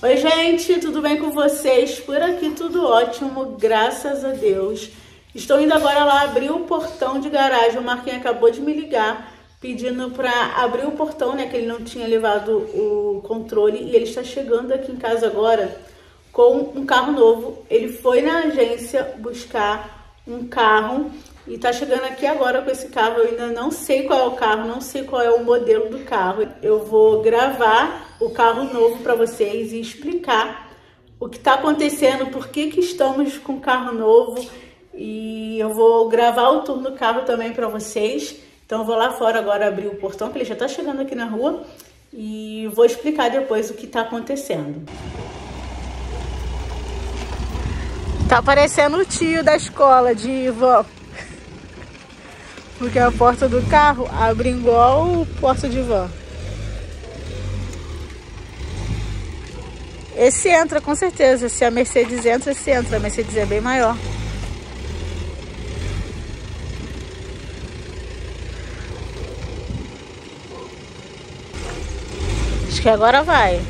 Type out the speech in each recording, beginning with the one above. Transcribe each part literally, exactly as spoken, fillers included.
Oi gente, tudo bem com vocês? Por aqui tudo ótimo, graças a Deus. Estou indo agora lá abrir o portão de garagem. O Marquinhos acabou de me ligar pedindo para abrir o portão, né? Que ele não tinha levado o controle e ele está chegando aqui em casa agora com um carro novo. Ele foi na agência buscar um carro e está chegando aqui agora com esse carro. Eu ainda não sei qual é o carro, não sei qual é o modelo do carro. Eu vou gravar o carro novo para vocês e explicar o que está acontecendo, por que que estamos com carro novo, e eu vou gravar o tour do carro também para vocês. Então eu vou lá fora agora abrir o portão, que ele já está chegando aqui na rua, e vou explicar depois o que está acontecendo. Tá parecendo o tio da escola de Ivan, porque a porta do carro abre igual o porta de Ivan. Esse entra, com certeza. Se a Mercedes entra, esse entra. A Mercedes é bem maior. Acho que agora vai.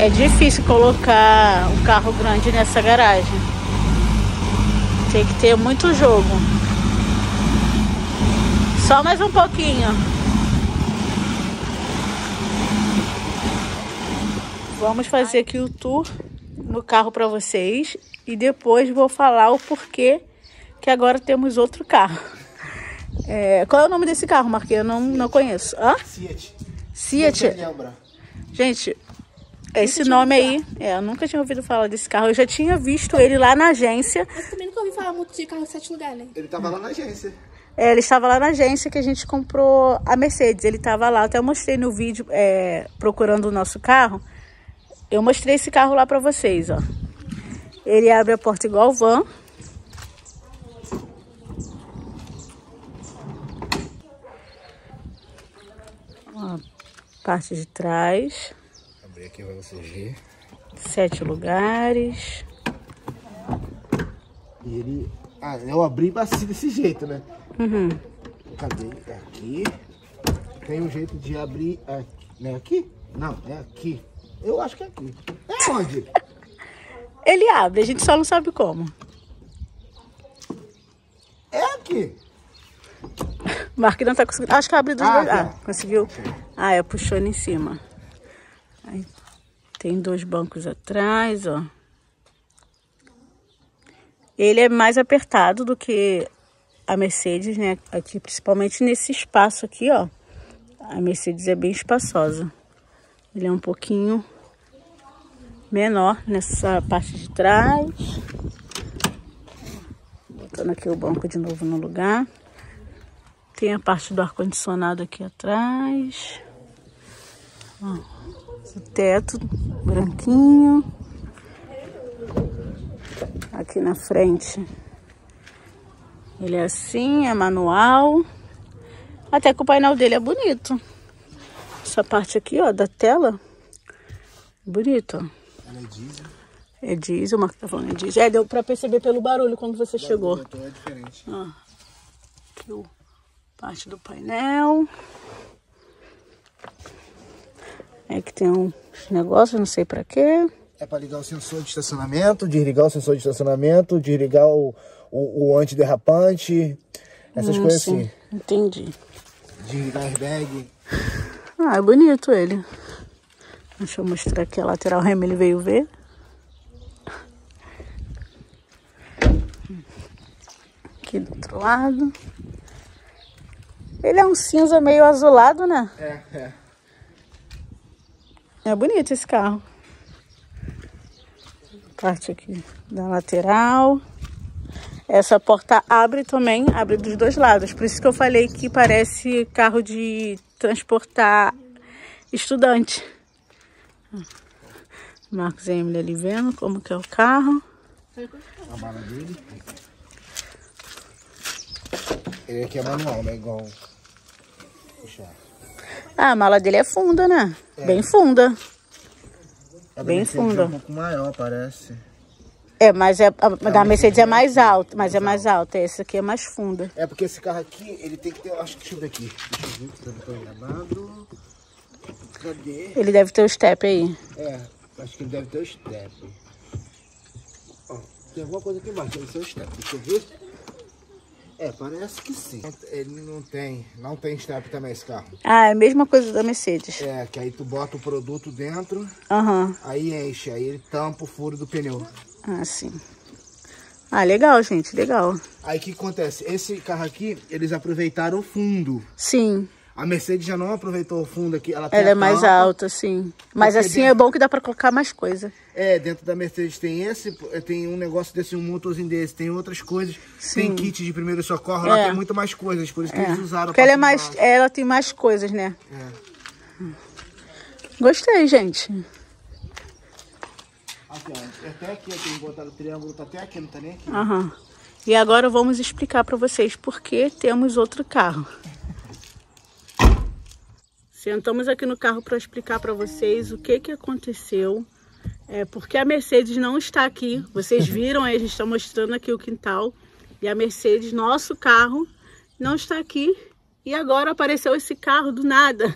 É difícil colocar um carro grande nessa garagem. Tem que ter muito jogo. Só mais um pouquinho. Vamos fazer aqui o tour no carro para vocês e depois vou falar o porquê que agora temos outro carro. É, qual é o nome desse carro, Marquinhos? Eu não, não conheço. Hã? Seat. Seat. Gente, esse nome aí, é, eu nunca tinha ouvido falar desse carro. Eu já tinha visto ele lá na agência. Mas também nunca ouvi falar muito de carro de sete lugares, né? Ele tava lá na agência. É, ele estava lá na agência que a gente comprou a Mercedes. Ele estava lá, até eu mostrei no vídeo, é, procurando o nosso carro. Eu mostrei esse carro lá para vocês, ó. Ele abre a porta igual o van. Ó, parte de trás. Abri aqui para vocês verem. Sete lugares. E ele... Ah, eu abri assim desse jeito, né? Uhum. Cadê? É aqui. Tem um jeito de abrir aqui. Não é aqui? Não, é aqui. Eu acho que é aqui. É onde? Ele abre, a gente só não sabe como. É aqui. Marco não tá conseguindo. Acho que abre dos dois. Ah, ah, conseguiu. Ah, é, puxou em cima. Aí, tem dois bancos atrás, ó. Ele é mais apertado do que a Mercedes, né? Aqui, principalmente nesse espaço aqui, ó. A Mercedes é bem espaçosa. Ele é um pouquinho menor nessa parte de trás. Botando aqui o banco de novo no lugar. Tem a parte do ar-condicionado aqui atrás. Ó, o teto branquinho. Aqui na frente ele é assim, é manual. Até que o painel dele é bonito. Essa parte aqui, ó, da tela, bonito, ó. É diesel. É diesel, o Marco tá falando é diesel. É, deu pra perceber pelo barulho quando você o chegou. Motor é diferente. Ó, aqui o parte do painel. É que tem uns negócios, não sei pra quê. É para ligar o sensor de estacionamento, desligar o sensor de estacionamento, desligar o, o, o antiderrapante, essas hum, coisas sim. Assim. Entendi. Desligar airbag. Ah, é bonito ele. Deixa eu mostrar aqui a lateral, a Emily veio ver. Aqui do outro lado. Ele é um cinza meio azulado, né? É, é. É bonito esse carro. Parte aqui da lateral. Essa porta abre também, abre dos dois lados. Por isso que eu falei que parece carro de transportar estudante. Marcos e Emily ali vendo como que é o carro. A mala dele. Ele aqui é manual, né? Igual... Puxar. Ah, a mala dele é funda, né? É. Bem funda. Bem funda. É um pouco maior, parece. É, mas é, a da Mercedes é mais alta, mas é mais alta. Essa aqui é mais funda. É porque esse carro aqui, ele tem que ter, acho que deixa eu ver aqui. Deixa eu ver se tá enganado. Cadê? Ele deve ter o step aí. É, acho que ele deve ter o step. Ó, tem alguma coisa aqui embaixo, deve ser o step. Deixa eu ver. É, parece que sim. Ele não tem, não tem step também esse carro. Ah, é a mesma coisa da Mercedes. É, que aí tu bota o produto dentro, uhum. Aí enche, aí ele tampa o furo do pneu. Ah, sim. Ah, legal, gente, legal. Aí o que acontece? Esse carro aqui, eles aproveitaram o fundo. Sim. A Mercedes já não aproveitou o fundo aqui. Ela, tem ela é mais alta, sim. Mas Mercedes... assim é bom que dá pra colocar mais coisa. É, dentro da Mercedes tem esse, tem um negócio desse, um motorzinho desse, tem outras coisas. Sim. Tem kit de primeiro socorro, é. Lá tem muito mais coisas, por isso que é. Eles usaram. Porque ela, é mais, ela tem mais coisas, né? É. Gostei, gente. Aqui, ó, até aqui, eu tenho botado o triângulo, tá até aqui, não tá nem aqui. Aham. Né? E agora vamos explicar pra vocês por que temos outro carro. Sentamos aqui no carro para explicar para vocês o que, que aconteceu, é, porque a Mercedes não está aqui. Vocês viram, aí a gente está mostrando aqui o quintal e a Mercedes, nosso carro, não está aqui. E agora apareceu esse carro do nada.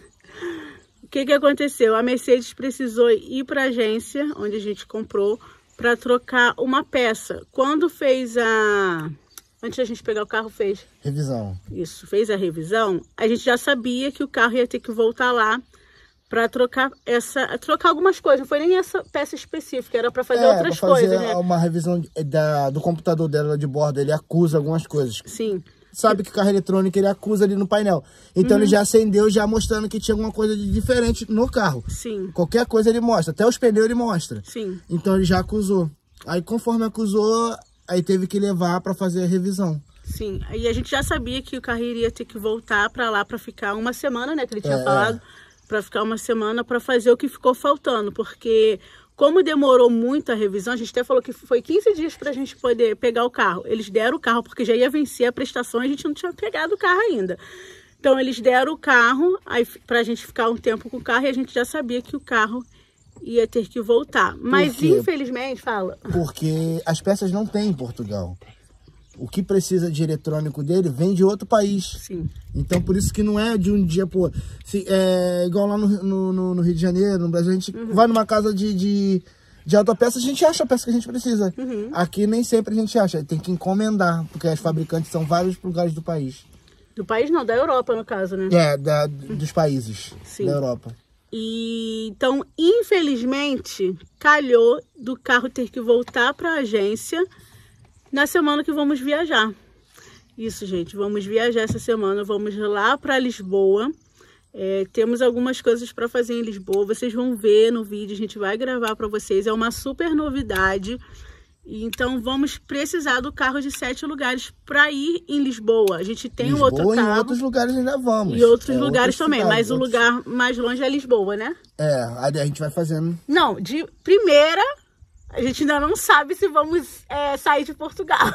O que, que aconteceu? A Mercedes precisou ir para a agência, onde a gente comprou, para trocar uma peça. Quando fez a... Antes da gente pegar o carro, fez... Revisão. Isso, fez a revisão. A gente já sabia que o carro ia ter que voltar lá para trocar essa... Trocar algumas coisas. Não foi nem essa peça específica, era para fazer é, outras pra fazer coisas, né? Uma revisão da, do computador dela de bordo, ele acusa algumas coisas. Sim. Sabe que carro eletrônico, ele acusa ali no painel. Então, uhum. Ele já acendeu, já mostrando que tinha alguma coisa de diferente no carro. Sim. Qualquer coisa ele mostra, até os pneus ele mostra. Sim. Então, ele já acusou. Aí, conforme acusou... Aí teve que levar para fazer a revisão. Sim, aí a gente já sabia que o carro iria ter que voltar para lá para ficar uma semana, né? Que ele tinha é, falado, é. Para ficar uma semana para fazer o que ficou faltando. Porque como demorou muito a revisão, a gente até falou que foi quinze dias para a gente poder pegar o carro. Eles deram o carro porque já ia vencer a prestação e a gente não tinha pegado o carro ainda. Então eles deram o carro para a gente ficar um tempo com o carro e a gente já sabia que o carro... ia ter que voltar. Mas infelizmente, fala... Porque as peças não tem em Portugal. O que precisa de eletrônico dele vem de outro país. Sim. Então, por isso que não é de um dia pro outro. Se, é, igual lá no, no, no Rio de Janeiro, no Brasil, a gente uhum. vai numa casa de, de, de autopeça, a gente acha a peça que a gente precisa. Uhum. Aqui nem sempre a gente acha. Tem que encomendar, porque as fabricantes são vários lugares do país. Do país não, da Europa, no caso, né? É, da, dos países Sim. da Europa. E então, infelizmente, calhou do carro ter que voltar para a agência na semana que vamos viajar. Isso, gente, vamos viajar essa semana, vamos lá para Lisboa. É, temos algumas coisas para fazer em Lisboa, vocês vão ver no vídeo, a gente vai gravar para vocês, é uma super novidade. Então, vamos precisar do carro de sete lugares para ir em Lisboa. A gente tem Lisboa, um outro carro. Em outros lugares ainda vamos. E outros é, lugares outros também, cidades, mas outros... o lugar mais longe é Lisboa, né? É, aí a gente vai fazendo... Não, de primeira, a gente ainda não sabe se vamos é, sair de Portugal.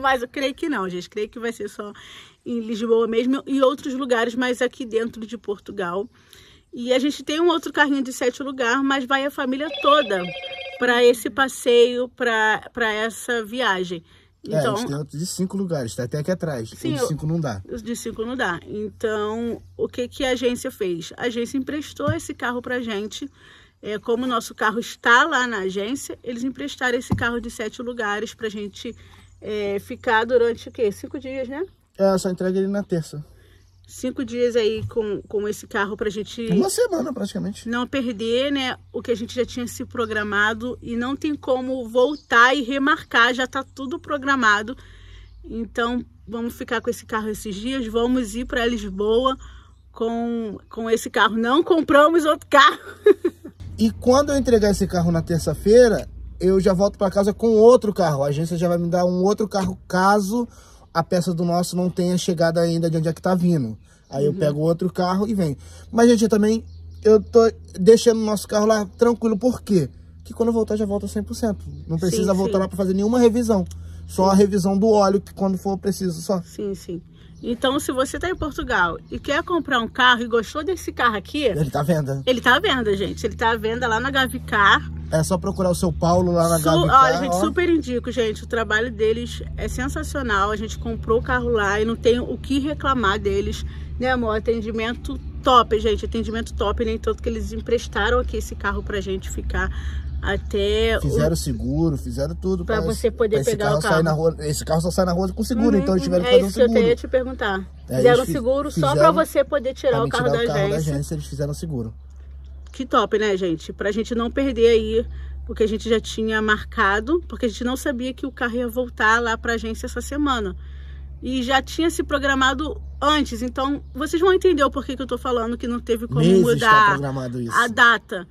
Mas eu creio que não, gente. Creio que vai ser só em Lisboa mesmo e outros lugares, mas aqui dentro de Portugal. E a gente tem um outro carrinho de sete lugares, mas vai a família toda... para esse passeio, para essa viagem. Então, é, a gente tem outro de cinco lugares, tá até aqui atrás. Sim, o de cinco não dá. Os de cinco não dá. Então, o que, que a agência fez? A agência emprestou esse carro para a gente. É, como o nosso carro está lá na agência, eles emprestaram esse carro de sete lugares para a gente é, ficar durante o quê? Cinco dias, né? É, só entrega ele na terça. Cinco dias aí com, com esse carro pra gente... Uma semana, praticamente. Não perder, né? O que a gente já tinha se programado. E não tem como voltar e remarcar. Já tá tudo programado. Então, vamos ficar com esse carro esses dias. Vamos ir pra Lisboa com, com esse carro. Não compramos outro carro. E quando eu entregar esse carro na terça-feira, eu já volto pra casa com outro carro. A agência já vai me dar um outro carro, caso... a peça do nosso não tenha chegado ainda de onde é que tá vindo. Aí uhum. eu pego outro carro e venho. Mas, gente, eu também eu tô deixando o nosso carro lá tranquilo. Por quê? Porque quando eu voltar, já volta cem por cento. Não precisa sim, voltar sim. lá para fazer nenhuma revisão. Só sim. a revisão do óleo, que quando for preciso, só. Sim, sim. Então, se você tá em Portugal e quer comprar um carro e gostou desse carro aqui... Ele tá à venda. Ele tá à venda, gente. Ele tá à venda lá na Gavicar. É só procurar o seu Paulo lá na Gavicar. Olha, gente, ó. Super indico, gente. O trabalho deles é sensacional. A gente comprou o carro lá e não tem o que reclamar deles, né, amor? Atendimento top, gente. Atendimento top. Nem tanto que eles emprestaram aqui esse carro pra gente ficar até... Fizeram o... seguro, fizeram tudo pra, pra você poder pra pegar carro o carro. Sair na rua, esse carro só sai na rua com seguro, uhum, então eles tiveram que é fazer um seguro. É isso que eu ia te perguntar. É, fizeram seguro fizeram, só pra você poder tirar o carro, tirar da, o carro da, agência. da agência. Eles fizeram seguro. Que top, né, gente? Pra gente não perder aí, porque a gente já tinha marcado, porque a gente não sabia que o carro ia voltar lá pra agência essa semana. E já tinha se programado antes, então vocês vão entender o porquê que eu tô falando que não teve como Meses mudar tá a data.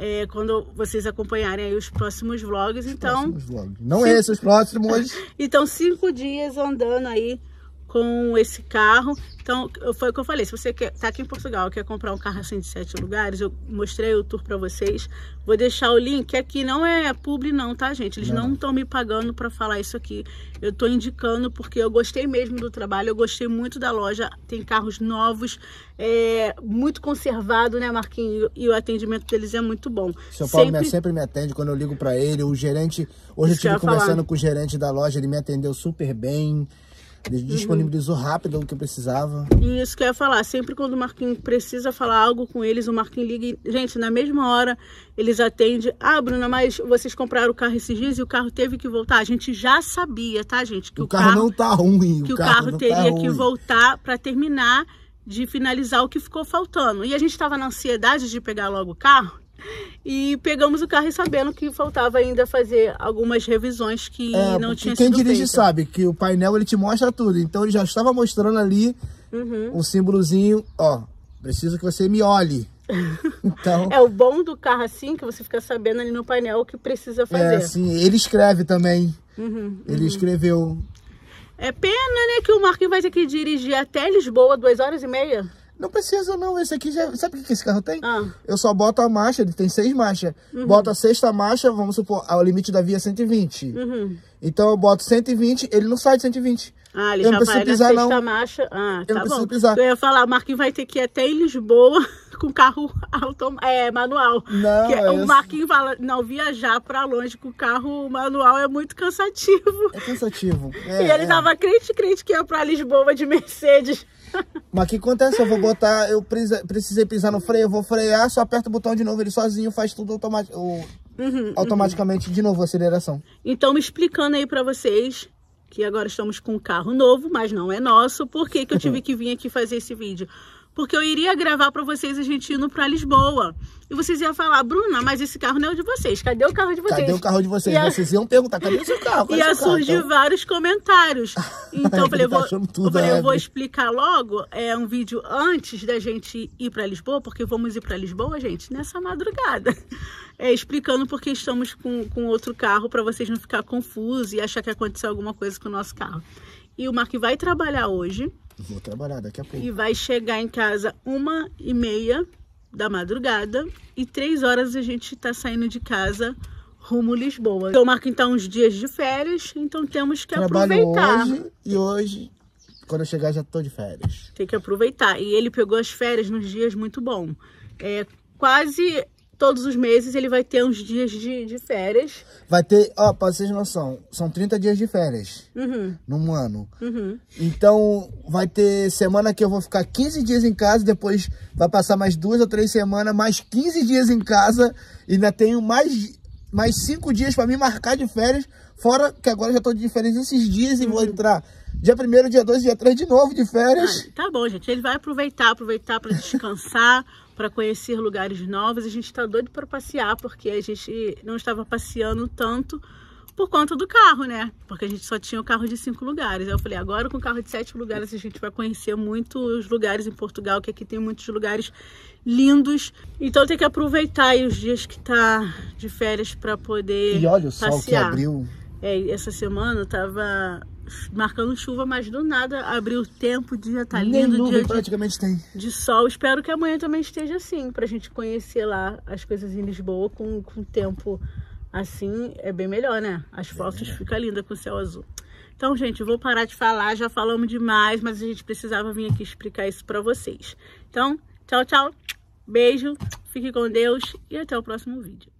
É, quando vocês acompanharem aí os próximos vlogs, os então... Próximos vlogs. Não cinco... esses, os próximos. Então, cinco dias andando aí com esse carro. Então, foi o que eu falei. Se você quer, tá aqui em Portugal, quer comprar um carro assim de sete lugares, eu mostrei o tour para vocês. Vou deixar o link, que aqui não é publi não, tá, gente? Eles não estão me pagando para falar isso aqui. Eu tô indicando porque eu gostei mesmo do trabalho, eu gostei muito da loja. Tem carros novos, é muito conservado, né, Marquinhos? E o atendimento deles é muito bom. O seu Paulo sempre... Me, sempre me atende quando eu ligo para ele. O gerente... Hoje isso eu estive conversando falar. com o gerente da loja, ele me atendeu super bem. Ele disponibilizou uhum. rápido o que eu precisava. E isso que eu ia falar, sempre quando o Marquinhos precisa falar algo com eles, o Marquinhos liga e, gente, na mesma hora eles atendem. Ah, Bruna, mas vocês compraram o carro esses dias e o carro teve que voltar. A gente já sabia, tá, gente? Que o, o carro, carro não tá ruim. Que o carro, carro teria tá que voltar para terminar de finalizar o que ficou faltando. E a gente estava na ansiedade de pegar logo o carro. E pegamos o carro e sabendo que faltava ainda fazer algumas revisões que é, não tinha sido feita. Quem dirige sabe que o painel ele te mostra tudo. Então ele já estava mostrando ali uhum. um símbolozinho, ó, preciso que você me olhe. Então, é o bom do carro assim que você fica sabendo ali no painel o que precisa fazer. É assim, ele escreve também, uhum, ele uhum. escreveu. É pena, né, que o Marquinhos vai ter que dirigir até Lisboa, duas horas e meia. Não precisa não, esse aqui já... Sabe o que esse carro tem? Ah. Eu só boto a marcha, ele tem seis marchas. Uhum. Boto a sexta marcha, vamos supor, o limite da via é cento e vinte. Uhum. Então eu boto cento e vinte, ele não sai de cento e vinte. Ah, ele eu já não vai pisar, na sexta não. marcha. Ah, eu tá não bom. Pisar. Eu ia falar, o Marquinhos vai ter que ir até em Lisboa com carro autom... é, manual. Não, é o Marquinhos fala, não, viajar pra longe com carro manual é muito cansativo. É cansativo. É, e ele é. tava crente, crente que ia pra Lisboa de Mercedes. Mas o que acontece? Eu vou botar, eu precisei pisar no freio, eu vou frear, só aperto o botão de novo, ele sozinho faz tudo automático, uhum, automaticamente uhum. de novo, aceleração. Então, me explicando aí pra vocês, que agora estamos com um carro novo, mas não é nosso, por que que eu tive que vir aqui fazer esse vídeo? Porque eu iria gravar pra vocês a gente indo pra Lisboa. E vocês iam falar, Bruna, mas esse carro não é o de vocês. Cadê o carro de vocês? Cadê o carro de vocês? Ia... Vocês iam perguntar, cadê o seu carro? Cadê ia seu surgir carro? vários comentários. Então eu falei, tá vou, tudo, eu, falei eu vou explicar logo é, um vídeo antes da gente ir pra Lisboa, porque vamos ir pra Lisboa, gente, nessa madrugada. É, explicando porque estamos com, com outro carro, pra vocês não ficar confusos e achar que aconteceu alguma coisa com o nosso carro. E o Mark vai trabalhar hoje. Vou trabalhar daqui a pouco. E vai chegar em casa uma e meia da madrugada. E três horas a gente tá saindo de casa rumo Lisboa. Então, marca então uns dias de férias. Então, temos que Trabalho aproveitar. Hoje, e hoje, quando eu chegar, já tô de férias. Tem que aproveitar. E ele pegou as férias nos dias muito bons. É, quase todos os meses ele vai ter uns dias de, de férias. Vai ter, ó, pra vocês noção, são trinta dias de férias uhum. num ano. Uhum. Então, vai ter semana que eu vou ficar quinze dias em casa, depois vai passar mais duas ou três semanas, mais quinze dias em casa, e ainda tenho mais, mais cinco dias pra me marcar de férias, fora que agora eu já tô de férias esses dias e uhum. vou entrar... Dia primeiro, dia dois, dia três de novo de férias. Ah, tá bom, gente. Ele vai aproveitar, aproveitar para descansar, para conhecer lugares novos. A gente está doido para passear, porque a gente não estava passeando tanto por conta do carro, né? Porque a gente só tinha o carro de cinco lugares. Aí eu falei, agora com o carro de sete lugares a gente vai conhecer muitos lugares em Portugal, que aqui tem muitos lugares lindos. Então tem que aproveitar aí os dias que tá de férias para poder passear. E olha o sol que abriu. É, essa semana eu tava marcando chuva, mas do nada abriu o tempo, o dia tá lindo. Nem nuvem praticamente tem. De sol. Espero que amanhã também esteja assim, pra gente conhecer lá as coisas em Lisboa com, com tempo assim, é bem melhor, né? As fotos ficam lindas com o céu azul. Então, gente, eu vou parar de falar, já falamos demais, mas a gente precisava vir aqui explicar isso pra vocês. Então, tchau, tchau, beijo, fique com Deus e até o próximo vídeo.